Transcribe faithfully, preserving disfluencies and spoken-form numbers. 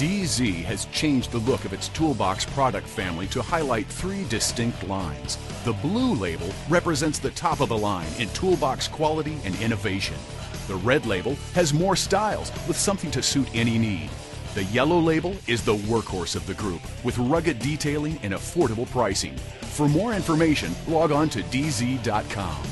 DeeZee has changed the look of its toolbox product family to highlight three distinct lines. The blue label represents the top of the line in toolbox quality and innovation. The red label has more styles with something to suit any need. The yellow label is the workhorse of the group with rugged detailing and affordable pricing. For more information, log on to DeeZee dot com.